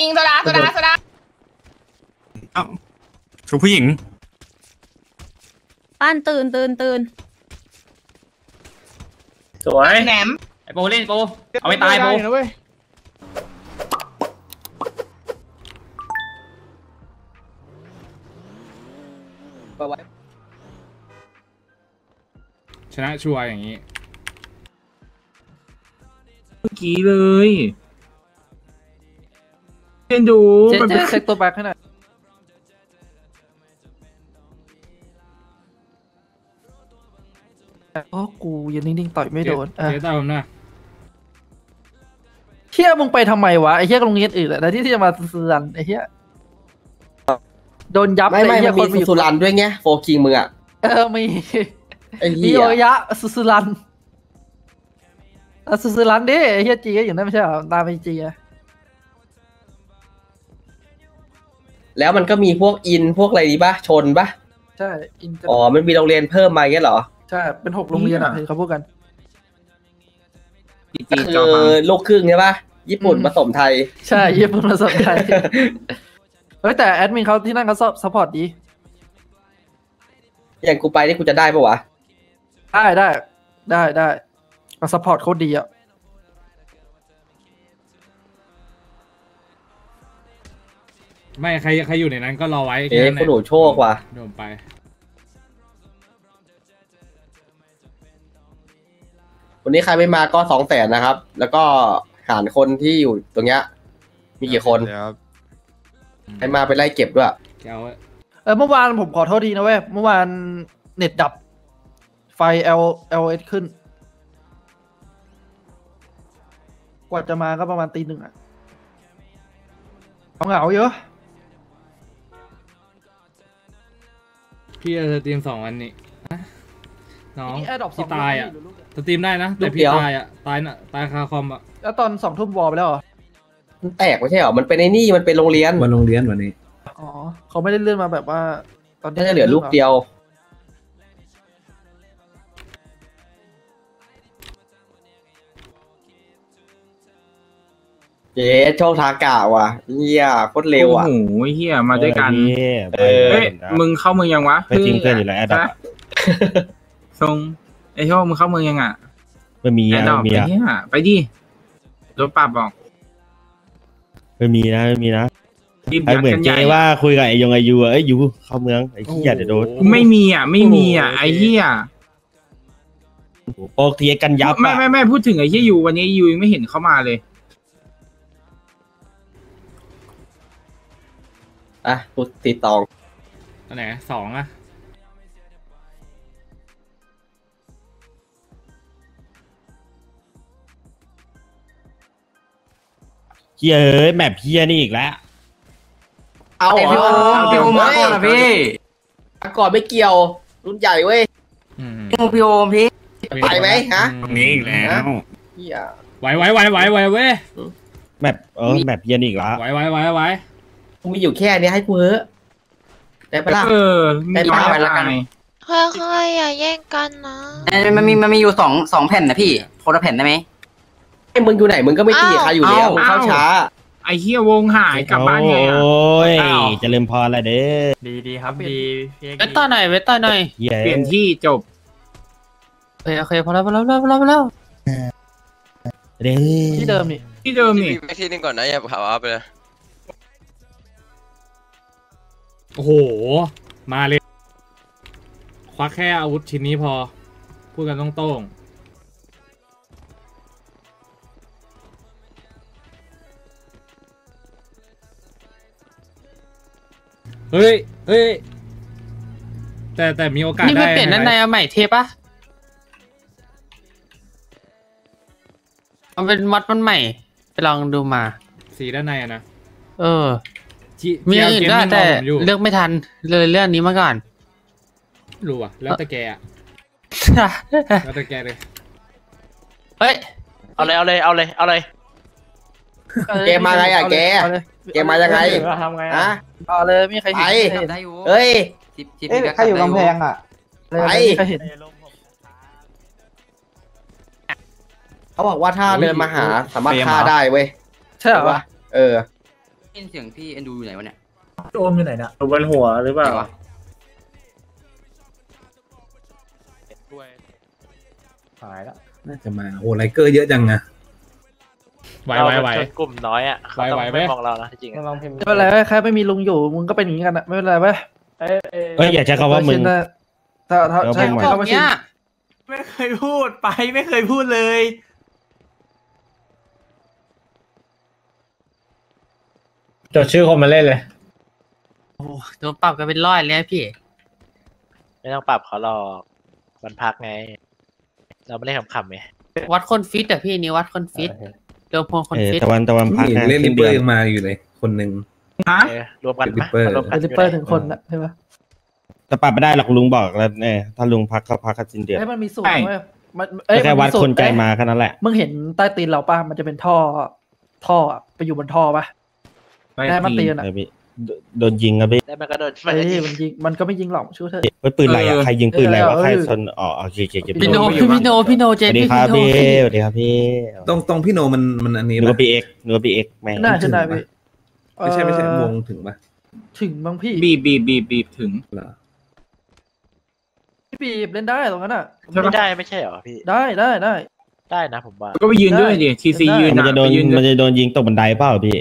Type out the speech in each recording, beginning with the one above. ยิงโซดาเอ้าชูผู้หญิงปั้นตื่นสวยแหนมไอโปเล่นโปเอาไม่ตายโปชนะชัวร์อย่างนี้เมื่อกี้เลยเล่นดูมันเป็นเซ็กตัวแบกขนาดอ๋อกูยืนนิ่งๆต่อยไม่โดนเจ๊ตาผมนะเฮียมึงไปทำไมวะไอ้เฮียกลงเงียดอื่นแหละแต่ที่จะมาสุรันไอ้เฮียโดนยับไม่มันมีสุรันด้วยไงโฟกิงมึงอ่ะมีโอยะสุรันดิไอ้เฮียจีก็อยู่นั่นไม่ใช่หรอตามไปจีอะแล้วมันก็มีพวกอินพวกอะไรดีป่ะชนป่ะใช่อินอ๋อมันมีโรงเรียนเพิ่มมาเงี้ยเหรอใช่เป็น6โรงเรียนอ่ะเขาพูดกันคือโลกครึ่งใช่ป่ะญี่ปุ่นผสมไทยใช่ญี่ปุ่นผสมไทยเฮ้ยแต่แอดมินเขาที่นั่นเขาซัพพอร์ตดีอย่างกูไปนี่กูจะได้ปะวะได้เขาซัพพอร์ตโคตรดีอ่ะไม่ใครอยู่ในนั้นก็รอไว้เอ๊ะกูโดนโชคว่ะโดนไปวันนี้ใครไม่มาก็200,000นะครับแล้วก็หารคนที่อยู่ตรงเนี้ยมีกี่คนใครมาไปไล่เก็บด้วยเมื่อวานผมขอโทษทีนะเว้ยเมื่อวานเน็ตดับไฟ LS ขึ้นกว่าจะมาก็ประมาณตี 1อ่ะเหงาเยอะพี่จะสตรีม2วันนี้น้องพี่ตายอ่ะสตรีมได้นะแต่พี่ตายอ่ะตายน่ะตายคาคอมอ่ะแล้วตอน20 ทุ่มวอลไปแล้วเหรอมันแตกไม่ใช่เหรอมันเป็นไอ้นี่มันเป็นโรงเรียนมันโรงเรียนวันนี้อ๋อเขาไม่ได้เลื่อนมาแบบว่าตอนนี้เหลือลูกเดียวเจ๊โชคทากะว่ะเฮียโคตรเร็วอ่ะโอ้โหเฮียมาด้วยกันเอ้ยมึงเข้าเมืองยังวะจริงเกินอยู่แล้วนะทรงไอ้โชคมึงเข้าเมืองยังอ่ะไม่มีอ่ะไปดิโดนปรับบอกไม่มีนะไอเหมือนเจ๊ว่าคุยกับไอยงไอยูไอยูเข้าเมืองไอเฮียเดี๋ยวโดนไม่มีอ่ะไอเฮียโป๊กเทียกันยับไม่พูดถึงไอเฮียยูวันนี้ยูยังไม่เห็นเข้ามาเลยอ่ะกูตีตองตอนไหน2อ่ะเฮียเอ้ยแมปเฮียนี่อีกแล้วเอาพี่โอมมาก่อนนะพี่ก่อนไม่เกี่ยวรุ่นใหญ่เว้ยพี่โอมพี่ไปไหมฮะตรงนี้อีกแล้วเฮียไหวเว้ยแมปแมปเฮียนี่อีกแล้วไหวกูมีอยู่แค่นี้ให้กูเหอะได้ปะล่ะได้ปะไปละกันค่อยๆอย่าแย่งกันนะมันมีอยู่2แผ่นนะพี่คนละแผ่นได้ไหมไอ้มึงอยู่ไหนมึงก็ไม่ตีใครอยู่แล้วเข้าช้าไอ้เฮียวงหายกลับบ้านไงอ่ะโอ้ยจะลืมพออะไรเด้อดีๆครับดีเวต้าหน่อยเปลี่ยนที่จบโอเคพอแล้วที่เดิมนี่ไปที่นึงก่อนนะอย่าขับอัพไปเลยโอ้โหมาเลยควักแค่อาวุธชิ้นนี้พอพูดกันต้องโต้งเฮ้ยแต่มีโอกาสได้นี่ไม่เปลี่ยนด้านในเอาใหม่เทปะเอาเป็นมัดมันใหม่ไปลองดูมาสีด้านในอะนะมีอื่นก็แต่เลือกไม่ทันเลยเรื่องนี้มาก่อนรู้อ่ะแล้วแต่แกอ่ะแล้วแต่แกเลยเฮ้ยเอาเลยแกมาไงอ่ะแกมายังไงอะเอาเลยมีใครเห็นเฮ้ยใครอยู่กำแพงอ่ะใครเห็นเขาบอกว่าถ้าเดินมาหาสามารถฆ่าได้เว้ยใช่ป่ะ ยินเสียงพี่เอ็นดูอยู่ไหนวะเนี่ยโอมอยู่ไหนนะบนหัวหรือเปล่าหายแล้วน่าจะมาโหไลเกอร์เยอะจังนะไวกลุ่มน้อยอ่ะไม่มองเรานะจริงไม่เป็นไรแค่ไม่มีลุงอยู่มึงก็เป็นอย่างนี้กันนะไม่เป็นไรเว้ยอย่าใช้คำว่ามึงถ้าใช้คำว่าเนี่ยไม่เคยพูดไปไม่เคยพูดเลยจดชื่อคนมาเล่นเลยโอ้โดนปรับกันเป็นร้อยเลยพี่ไม่ต้องปรับเขาหรอกวันพักไงเราไม่ได้ขำๆไงวัดคนฟิตอ่ะพี่นี่วัดคนฟิตเดิมพงคนฟิตตะวันพักเล่นริปเปอร์ยังมาอยู่เลยคนหนึ่งฮะรวมกันริปเปอร์ถึงคนละใช่ปะแต่ปรับไม่ได้หรอกลุงบอกแล้วเนี่ยถ้าลุงพักเขาพักกันสิ้นเดือนให้มันมีสูตรเว้ยแค่วัดคนใจมาแค่นั้นแหละมึงเห็นใต้ตีนเราป่ะมันจะเป็นท่อไปอยู่บนท่อป่ะได้มาตีนอ่ะโดนยิงครับพี่ได้มันก็โดนมันก็ไม่ยิงหรอกชื่อเธอปืนอะไรอ่ะใครยิงปืนอะไรวะใครชนอ๋อโอเคพี่โนเจนี่ครับพี่สวัสดีครับพี่ตรงพี่โนมันอันนี้นะพี่เอกแม่งน่าจะได้พี่ไม่ใช่วงถึงปะถึงบางพี่บีบถึงเหรอบีบเล่นได้ตรงนั้นอ่ะไม่ได้ไม่ใช่หรอพี่ได้นะผมว่าก็ไปยืนด้วยดิทีซียืนมันจะโดนยิงตกบันไดเปล่าพี่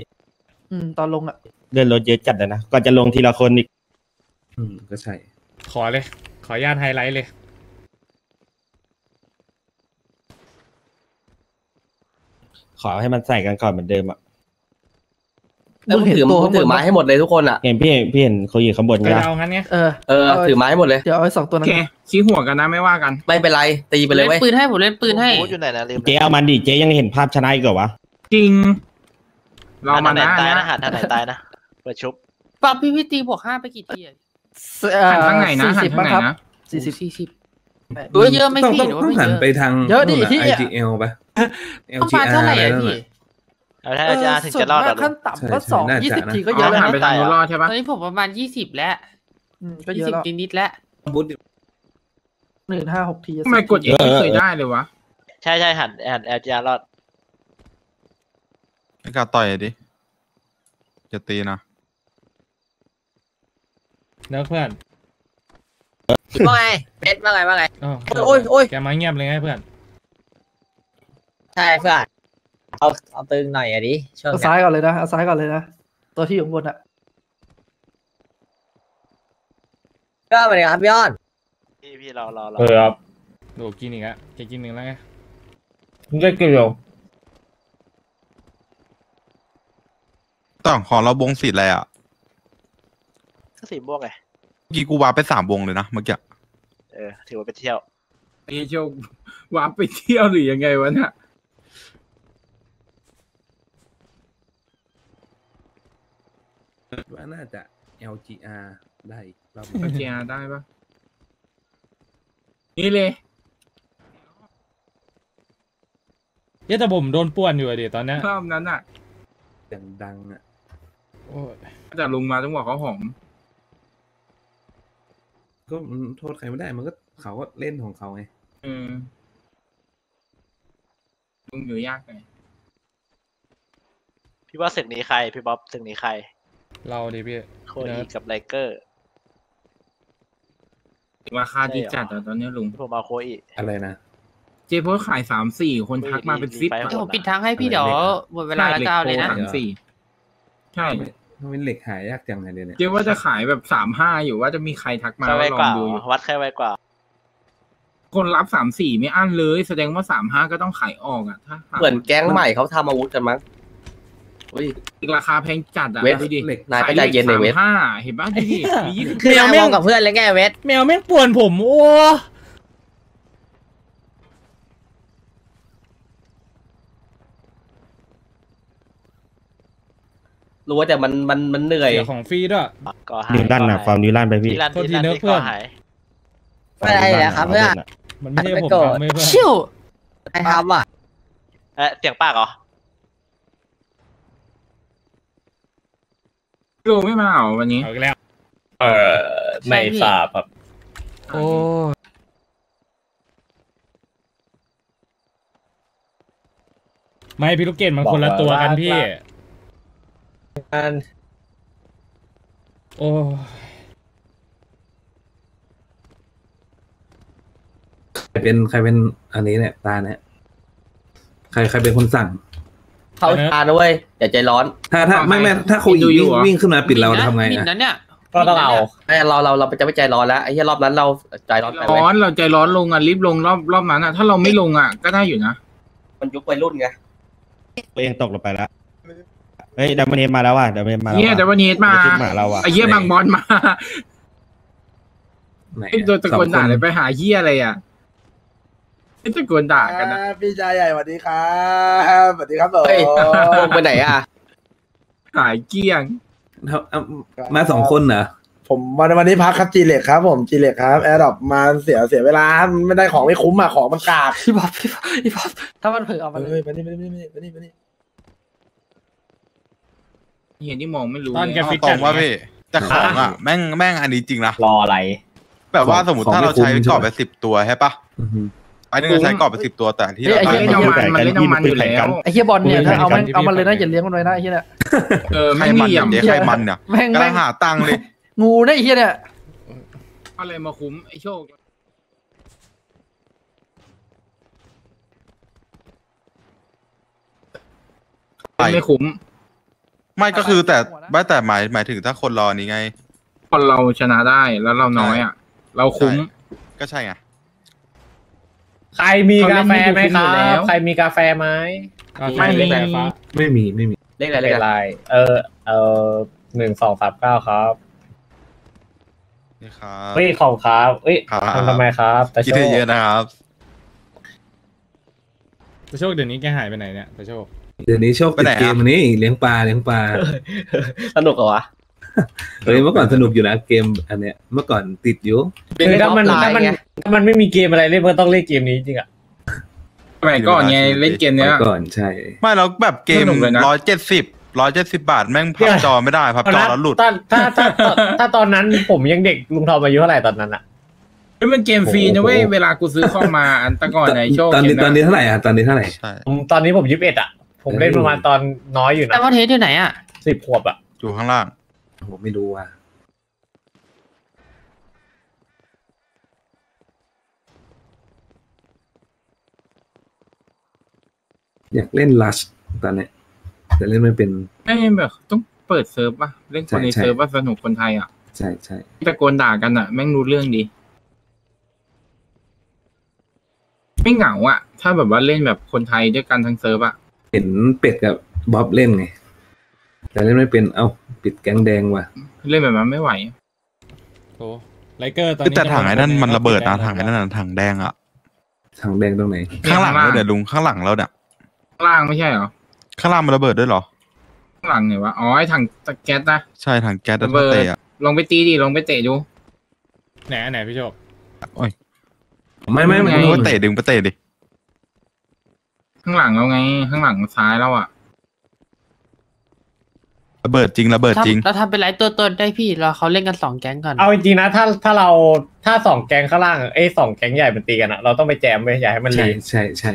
ตอนลงอ่ะเลื่อนรถเยอะจัดเลยนะก็จะลงทีละคนอีกก็ใช่ขอเลยขออนุญาตไฮไลท์เลยขอให้มันใส่กันก่อนเหมือนเดิมอ่ะต้องถือไม้ให้หมดเลยทุกคนอ่ะเห็นพี่เห็นเขาอยู่ข้างบนนะเอางั้นไงเออถือไม้ให้หมดเลยเดี๋ยวเอาสองตัวนั้นชี้หัวกันนะไม่ว่ากันไม่เป็นไรตีไปเลยเว้ยปืนให้ผมเล่นปืนให้เจ๊เอามันดิเจ๊ยังเห็นภาพชนะอีกเหรอวะจริงเรามาตายนะหันทางไหนตายนะเปิดชุบปรับพี่ตีบวกห้าไปกี่ทีหันทางไหนนะหันทางไหนนะ40เยอะไม่พี่ต้องหันไปทางเยอะดิที่ IGL ป่ะ LGR เท่าไหร่พี่ถ้า LGR ถึงจะรอดหรอขั้นต่ำก็20 ทีก็เยอะแล้วหันไปทางรอดใช่ป่ะตอนนี้ผมประมาณ20แล้วก็20 นิดแล้ว156 ทีทำไมกดเอ็กซ์เคยได้เลยวะใช่ๆหัน LGR รอดไอ้กาต่อยดิจะตีนะเนื้อเพื่อนว่าไงเป็ดว่าไงโอ้ยแกมาเงียบเลยไงเพื่อนใช่เพื่อนเอาตึงหน่อยอ่ะดิเอาซ้ายก่อนเลยนะตัวที่อยู่บนอ่ะก็มาเลยครับยอดพี่เราครับโดกินอีกแล้วจะกินหนึ่งแล้วไงได้กินเดียวต่างของเราบงสีอะไรอ่ะก็สีม่วงไงเมื่อกี้กูวาไป3 วงเลยนะเมื่อกี้ถือว่าไปเที่ยวนี่โชควาไปเที่ยวหรือยังไงวะเนี่ยว่าน่าจะ LGR ได้เรา LGR ได้ปะนี่เลยเนี่ยแต่ผมโดนป่วนอยู่ดิตอนนี้รอบนั้นอ่ะดังอ่ะแต่ลุงมาจังหวะเขาหอมก็โทษใครไม่ได้มันก็เขาก็เล่นของเขาไงลุงอยู่ยากไงพี่ว่าศึกนี้ใครพี่บ๊อบศึกนี้ใครเราดิพี่โคดีกับไลเกอร์ราคาดีจัดตอนนี้ลุงผมเอาโคอีอะไรนะเจโพสขาย3-4คนทักมาเป็นซิปผมปิดทางให้พี่เดี๋ยวหมดเวลาแล้วเจ้าเลยนะใช่เป็นเหล็กหายยากจังเลยเนี่ยเจว่าจะขายแบบ3-5อยู่ว่าจะมีใครทักมาลองดูวัดแค่ไวกว่าคนรับ3-4ไม่อั้นเลยแสดงว่า3-5ก็ต้องขายออกอ่ะถ้าเหมือนแก๊งใหม่เขาทำอาวุธกันมั้งราคาแพงจัดอ่ะดูดินายไปใจเย็นเลยเวทเห็นบ้างดิแมวแม่งกับเพื่อนเลยแง่เวทแมวแม่งป่วนผมโอ้รู้ว่าแต่มันเหนื่อยของฟรีด้วยนิวลั่นนะความนิวลั่นไปพี่คนที่เนื้อเพื่อนไม่ได้เลยครับเพื่อนมันไม่ใช่ผมไม่เพื่อนชิวไอ้ฮัมอ่ะเสียงปากเหรอดูไม่มาวันนี้แล้วไม่ทราบครับโอ้ไม่พี่ลูกเกดมันคนละตัวกันพี่ การโอ้ใครเป็นอันนี้เนี่ยตาเนี่ยใครเป็นคนสั่งเขาตาด้วยอย่าใจร้อนถ้าไม่ถ้าคนวิ่งขึ้นมาปิดเราทำไงเนี่ยก็ต้องเอาไอ้เราจะไม่ใจร้อนแล้วไอ้รอบนั้นเราใจร้อนไปร้อนเราใจร้อนลงอ่ะรีบลงรอบนั้นอ่ะถ้าเราไม่ลงอ่ะก็ได้อยู่นะมันยุควัยรุ่นไงตัวเองตกลงไปแล้วเฮ้ยดับเบิลเฮดมาแล้วว่ะเนี่ยดับเบิลเฮดมาไอ้เหี้ยบางบอลมาไอ้ตัวตะโกนด่าเลยไปหาเหี้ยอะไรอ่ะไอ้ตะโกนด่ากันนะพี่ชายใหญ่สวัสดีครับสวัสดีครับเฮ้ยไปไหนอ่ะหายเกี้ยงมาสองคนเหรอผมวันนี้พักครับจีเล็กครับผมจีเล็กครับแอร์ดรอปมาเสียเวลาไม่ได้ของไม่คุ้มอ่ะของมันกากพี่บ๊อบถ้ามันเผลอเอาไปเลยไปนี่เห็นที่มองไม่รู้ตอนแกฟิกจัดว่าพี่แต่ของอ่ะแม่งอันนี้จริงนะรออะไรแบบว่าสมมติถ้าเราใช้กรอบไป10 ตัวใช่ปะไอ้นี่ใช้กรอบไป10 ตัวแต่ที่เราไม่เอามันไม่เอามันอยู่แล้วไอ้เฮียบอลเนี่ยถ้าเอามันเลยนะอย่าเลี้ยงมันไว้นะไอ้เฮียเนี่ยใครมันเนี่ยใครมันเนี่ยกำลังหาตังเลยงูเนี่ยไอ้เฮียเนี่ยอะไรมาคุ้มไอ้โชคไม่คุ้มไม่ก็คือแต่หมายถึงถ้าคนรอนี่ไงคนเราชนะได้แล้วเราน้อยอ่ะเราคุ้มก็ใช่ไงใครมีกาแฟไหมครับใครมีกาแฟไหมไม่มีเลขอะไร1239ครับนี่ครับเฮ้ยของครับเฮ้ยทำไมครับแต่โชคเยอะนะครับแต่โชคเดี๋ยวนี้แกหายไปไหนเนี่ยแต่โชคเดี๋ยวนี้โชคติดเกมนี้เลี้ยงปลาสนุกเหรอวะเฮ้ยเมื่อก่อนสนุกอยู่นะเกมอันเนี้ยเมื่อก่อนติดอยู่ถ้ามันไม่มีเกมอะไรเล่นมันต้องเล่นเกมนี้จริงอ่ะสมัยก่อนไงเล่นเกมเนี้ยก่อนใช่ไม่เราแบบเกม170 บาทแม่งพับจอไม่ได้พับจอแล้วหลุดถ้าตอนนั้นผมยังเด็กลุงทอมอายุเท่าไหร่ตอนนั้นอ่ะมันเกมฟรีนะเว้ยเวลากูซื้อเข้ามาอันตะก่อนในโชคตอนนี้เท่าไหร่อ่ะตอนนี้ผม21อ่ะผมเล่นประมาณตอนน้อยอยู่นะแต่ว่าเทสอยู่ไหนอ่ะ10 ขวบอ่ะอยู่ข้างล่างผมไม่รู้อ่ะอยากเล่นลัชตอนนี้แต่เล่นไม่เป็นไม่แบบต้องเปิดเซิร์ฟป่ะเล่นคนในเซิร์ฟว่าสนุกคนไทยอ่ะใช่ตะโกนด่ากันอ่ะแม่งรู้เรื่องดีไม่เหงาอ่ะถ้าแบบว่าเล่นแบบคนไทยด้วยกันทั้งเซิร์ฟอ่ะเห็นเป็ดกับบ๊อบเล่นไงแต่เล่นไม่เป็นเอ้าปิดแก๊งแดงว่ะเล่นแบบนั้นไม่ไหวโอ้ไลเกอร์ตอนนี้แต่ถังไอ้นั่นมันระเบิดนะถังไอ้นั่นถังแดงอ่ะถังแดงตรงไหนข้างหลังเราเดี๋ยวลุงข้างหลังเราเนี่ยข้างล่างไม่ใช่เหรอข้างล่างมันระเบิดด้วยเหรอข้างหลังไหนวะอ๋อไอ้ถังแก๊สนะใช่ถังแก๊สระเบิดลองไปตีดิลองไปเตะดูไหนพี่โชคโอ้ยไม่มึงก็เตะดึงไปเตะดิข้างหลังเราไงข้างหลังซ้ายเราอ่ะระเบิดจริงเราทำเป็นหลายตัวตนได้พี่เราเขาเล่นกัน2 แก๊งก่อนเอาจริงนะถ้า2 แก๊งข้างล่างไอ้2 แก๊งใหญ่มันตีกันอ่ะเราต้องไปแจมไปใหญ่ให้มันเลยใช่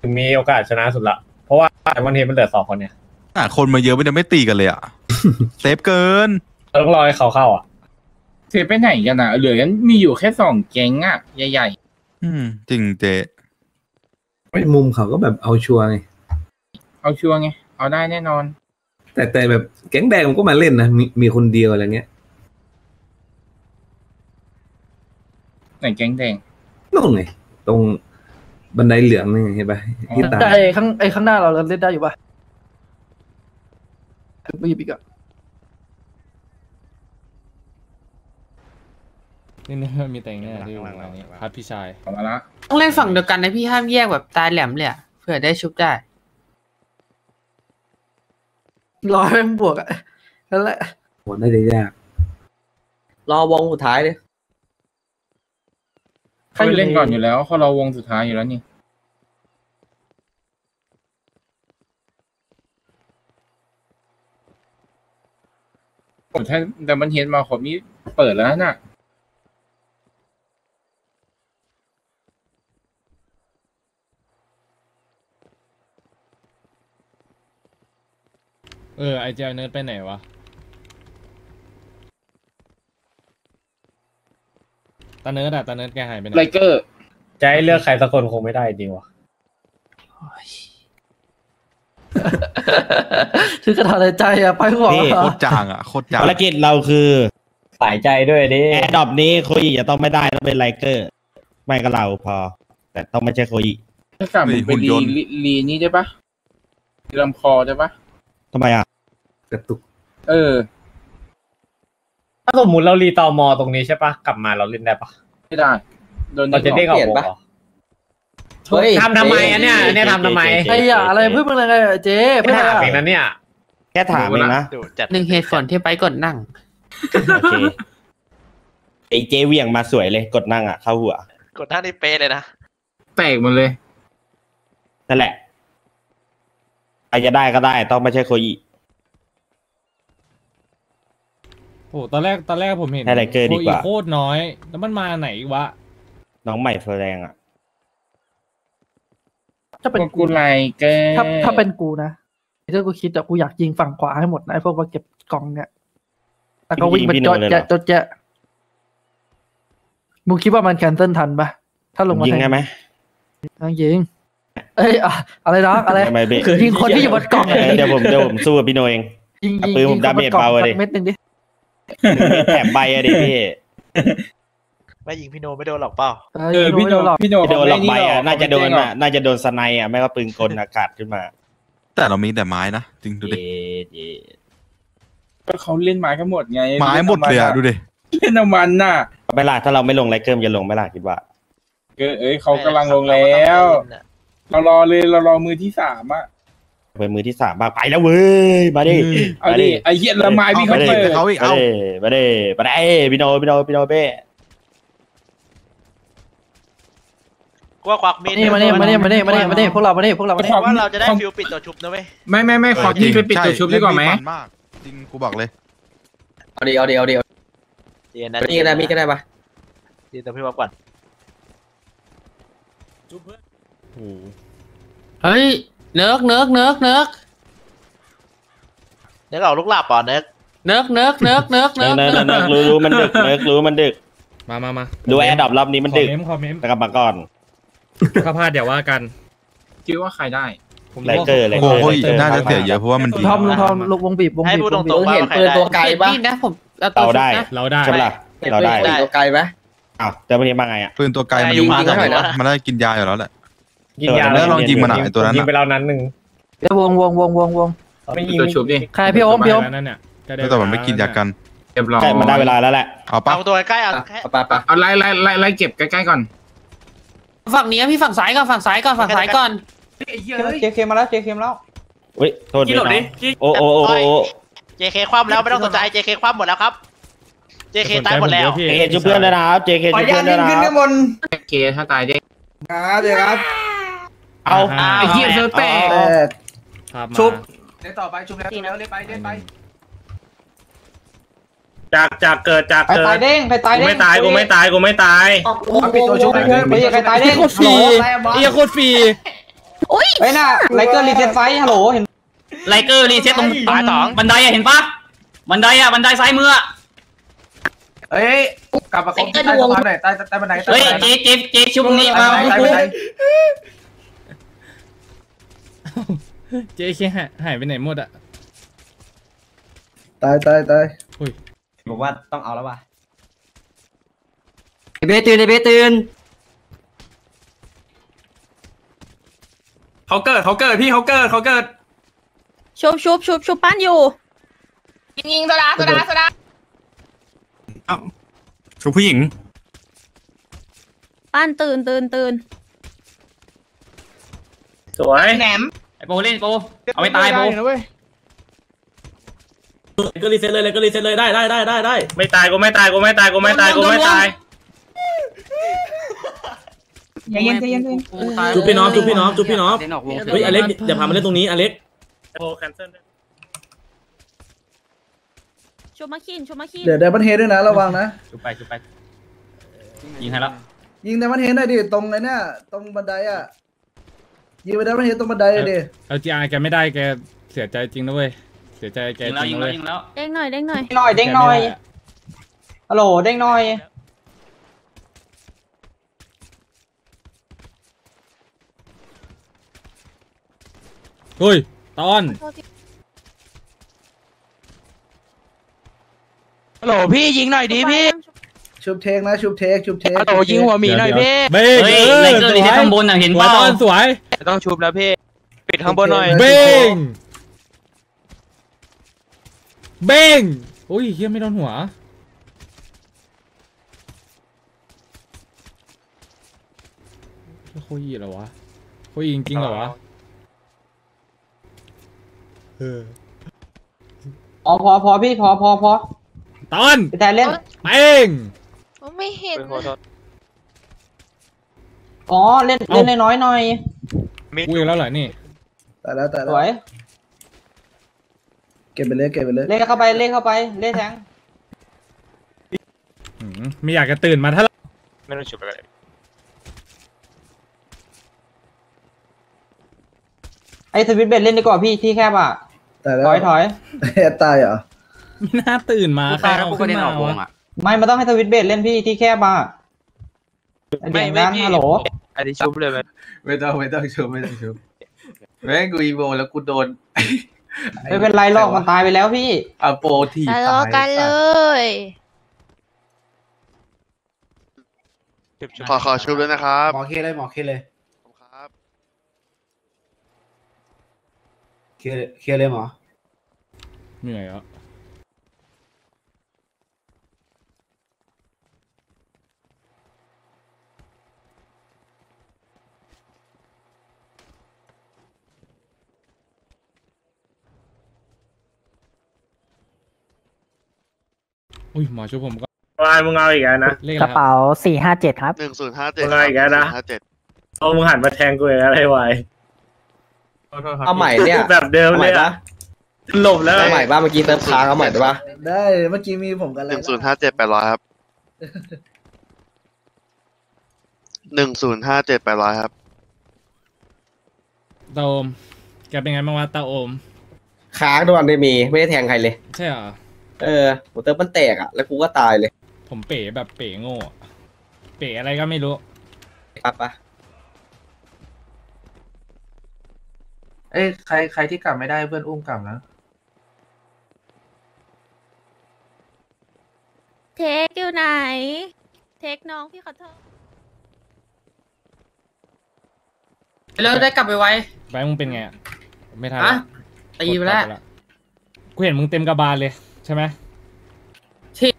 ถึงมีโอกาสชนะสุดละเพราะว่าวันนี้มันเหลือ2 คนเนี่ยคนมาเยอะมันจะไม่ตีกันเลยอ่ะเซฟเกินต้องรอให้เขาเข้าอ่ะเซฟไปไหนกันอ่ะเหลือกันมีอยู่แค่2 แก๊งอ่ะใหญ่ๆจริงเจไม่มุมเขาก็แบบเอาชัวร์ไงเอาได้แน่นอนแต่แบบแก๊งแดงมันก็มาเล่นนะมีคนเดียวอะไรเงี้ยไหนแก๊งแดงนู่นไงตรงบันไดเหลืองนี่เห็นปะได้ข้างหน้าเราเล่นได้อยู่ปะไม่หยิบอีกอ่ะนี่มีแต่งหน้าที่อยู่ตรงนี้ครับพี่ชายขอมาละต้องเล่นฝั่งเดียวกันนะพี่ห้ามแยกแบบตายแหลมเลยเผื่อได้ชุบได้ร้อยบวกอ่ะนั่นแหละโหน่าจะยากรอวงสุดท้ายเลยใครเล่นก่อนอยู่แล้วเขารอวงสุดท้ายอยู่แล้วนี่ผมถ้าแต่มันเห็นมาขอบนี้เปิดแล้วน่ะ ไอเจลเนิร์ดไปไหนวะตาเนิร์ดอะตาเนิร์ดแกหายไปไหนไลเกอร์จะให้เลือกใครสักคนคงไม่ได้จริงวะคือกระถางใจอะไปหัวโคตรจางอะโคตรจางภารกิจเราคือสายใจด้วยดิแอดดอปนี้โคยิจะต้องไม่ได้ต้องเป็นไลเกอร์ไม่ก็เราพอแต่ต้องไม่ใช่โคยิถ้ากลับไปรีนี่ได้ปะลำคอได้ปะทำไมอ่ะกระตุกถ้าสมมติเรารีตอมอตรงนี้ใช่ปะกลับมาเราเล่นได้ปะไม่ได้เราจะได้เปลี่ยนปะทำทำไมอ่ะเนี่ยทำทำไมไอ้ยาอะไรเพื่อนอะไรเจ๊เพื่อนถามเองนะเนี่ยแค่ถามเองนะหนึ่งเหตุผลที่ไปกดนั่งไอ้เจ๊เวียงมาสวยเลยกดนั่งอ่ะเข้าหัวกดนั่งได้เป๊ะเลยนะแตกหมดเลยนั่นแหละอาจจะได้ก็ได้ต้องไม่ใช่โคยิโอ้ตอนแรกผมเห็นโคยิโคตรน้อยแล้วมันมาไหนวะน้องใหม่แสดงอ่ะถ้าเป็นกูไลเกอร์ถ้าเป็นกูนะเรื่องกูคิดแต่กูอยากยิงฝั่งขวาให้หมดนะไอ้พวกมาเก็บกองเนี่ยแล้วก็วิ่งไปจอดแยะมึงคิดว่ามันแคนเซิลทันปะถ้าลงมายิงได้ไหมยิงเอ้ยอะไรนะอะไรคือยิงคนที่อยู่บนกล่องเดี๋ยวผมสู้กับพี่โนเองยิงปืนผมดาเมจเบาเลยเม็ดหนึ่งดิแถมใบอะดิพี่ไม่ยิงพี่โนไม่โดนหรอกเปล่าพี่โนหลอกใบอะน่าจะโดนสไนอะไม่ก็ปืนกลอากาศขึ้นมาแต่เรามีแต่ไม้นะจริงดูดิก็เขาเล่นไม้กันหมดไงไม้หมดเลยอะดูดิเล่นน้ำมันน่ะไม่หลักถ้าเราไม่ลงไรเกิมจะลงไม่หลักคิดว่าเอ้ยเขากำลังลงแล้วเรารอมือที่สามอ่ะไปมือที่สามมาไปแล้วเว้ยมาดิมาดิไอเหี้ยละไม้พี่เขาเปิดเขาอีกเอามาดิพี่โนเป้กว่าควักมีดมาดิพวกเรามาดิว่าเราจะได้ฟิวปิดตัวชุบนะเว้ยไม่ขอที่ไปปิดตัวชุบดีกว่าไหมจริงกูบอกเลยเอาดินี่ก็ได้ปะดีแต่พี่ว่าก่อนเฮ้ยเนิร์กเนิร์กเอาลูกหลาบป่ะเนิร์กรู้มันดึกมาดูแอร์ดับรอบนี้มันดึกแต่กลับมาก่อนถ้าพลาดเดี๋ยวว่ากันคิดว่าใครได้ไลเกอร์โอ้ยน่าจะเสียเยอะเพราะว่ามันดีลุกวงบีบให้พูดตรงๆเห็นเปิดตัวไกลบ้างนะผมเราได้ใช่ไหมเราได้ตัวไกลไหมอ้าวแต่วันนี้มาไงอ่ะปืนตัวไกลมันยิงได้ไหมนะมันได้กินยาอยู่แล้วแหละยิงยาแล้วลองยิงมันหน่อยตัวนั้นยิงไปแล้วนั้นหนึ่งแล้ววงไม่ยิงตัวชุบดิใครพี่โอมแต่มันไม่กินยากันเก็บรอมันได้เวลาแล้วแหละเอาตัวใกล้เอาไล่เก็บใกล้ๆก่อนฝั่งนี้พี่ฝั่งซ้ายก่อนเจเคมาแล้วเฮ้ยโทษดิโอ้เจเคคว่ำแล้วไม่ต้องสนใจเจเคคว่ำหมดแล้วครับJK ตายหมดแล้ว JK จุ๊บเพื่อนแล้วนะครับ JK จุ๊บเพื่อนแล้วนะครับ JK ถ้าตายดิครับเอาไอ้เหี้ยเซอร์เต้ชุบเดี๋ยวต่อไปชุบแล้วเล่นไปจากเกิดใครตายเด้งกูไม่ตายปิดตัวชุบไปเพื่อนไปใครตายเด้งโคตรฟรีอุ้ยไปน่ะไลเกอร์รีเซ็ตไฟฮัลโหลเห็นไลเกอร์รีเซ็ตตรงปลายสองบันไดอะเห็นปะบันไดซ้ายมือเอ้ยกลับมาของที่ใต้สะพานหน่อยใต้บันไดเฮ้ยเจ๊ชุบนี่มาเจ๊แค่หายไปไหนหมดอะตายอุ้ยบอกว่าต้องเอาแล้วว่ะไอเบตื่นเขาเกิดพี่เขาเกิดชุบปั้นอยู่ยิงโซดาชูผู้หญิงป้านตื่นสวยแหนมไอโปเล่นโปเอาไม่ตายโปก็รีเซ็ตเลยได้ไม่ตายใจเย็นจูบพี่น้องเฮ้ยอเล็กอย่าพามาเล่นตรงนี้อเล็กโปแคนเซิลชมมาขีนเดี๋ยวได้บันเทนด้วยนะระวังนะจุดไปยิงให้แล้วยิงได้บันเทนได้ดิตรงไอ้นี่ตรงบันไดอ่ะยิงไปได้บันเทนตรงบันไดเลยดิเอาจีอาร์แกไม่ได้แกเสียใจจริงนะเว้ย เสียใจแกจริงเลยเด้งหน่อยเด้งหน่อยเด้งหน่อยฮัลโหลเด้งหน่อยเฮ้ยตอนฮัลโหลพี่ยิงหน่อยดิพี่ชุบเทกนะชุบเทกชุบเทกฮัลโหลยิงหัวหมีหน่อยพี่เบ้เฮ้ยในเกิดที่ข้างบนเห็นป่ะตอนสวยต้องชุบแล้วพี่ปิดข้างบนหน่อยเบ้งเบ้งโอ้ยเฮียไม่โดนหัวโคยีเหรอวะโคยีจริงๆเหรอวะอ๋อพอพี่พอตอนไปแทนเล่นเองไม่เห็นอ๋อเล่นน้อยหน่อยกูอยู่แล้วเหรอนี่แต่แล้วสวยเก็บไปเลยเล่นเข้าไปเล่นแทงไม่อยากจะตื่นมาถ้าไม่รู้จุดไปเลยไอ้สวิตเบดเล่นดีกว่าพี่ที่แคบอ่ะถอยตายเหรอไม่น่าตื่นมาใครเอาขึ้นมาวะไม่มาต้องให้สวิตเบดเล่นพี่ที่แคบอ่ะไม่ฮัลโหลอันนี้ชุบเลยไม่ต้องชุบแม่งกูอีโวแล้วกูโดนไม่เป็นไรหรอกมันตายไปแล้วพี่เอาโปรทีตายกันเลยขอชุบเลยนะครับหมอเคเลยเคลียร์เลยหมอเหนื่อยอ่ะอุ้ยหมอช่วยผมก็มึงเอาอีกแล้วนะกระเป๋า457ครับ1057มึงเอาอีกแล้วนะเอามึงหันมาแทงกูอีกอะไรไวเอาใหม่เนี่ยแบบเดิมเลยนะหลบแล้วเอาใหม่ป่ะเมื่อกี้เติมค้างเอาใหม่ได้ป่ะได้เมื่อกี้มีผมกันเลย1057 800ครับ1057 800ครับตาอมแกเป็นไงบ้างวะตาอมค้างทุกวันไม่ได้แทงใครเลยใช่หรอผมเติมมันแตกอ่ะแล้วกูก็ตายเลยผมเป๋แบบเป๋โง่เป๋อะไรก็ไม่รู้ครับป่ะเอ้ยใครที่กลับไม่ได้เพื่อนอุ้มกลับนะเทคอยู่ไหนเทคน้องพี่ขอโทษแล้วได้กลับไปไว้มึงเป็นไงไม่ทันอ่ะตีไปแล้วกูเห็นมึงเต็มกระบาลเลยใช่ไหมที่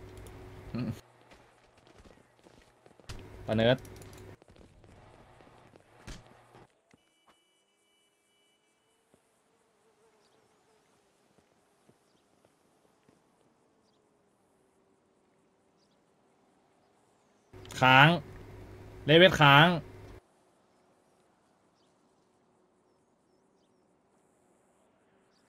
ปะเนิร์ดค้างเลเวลค้าง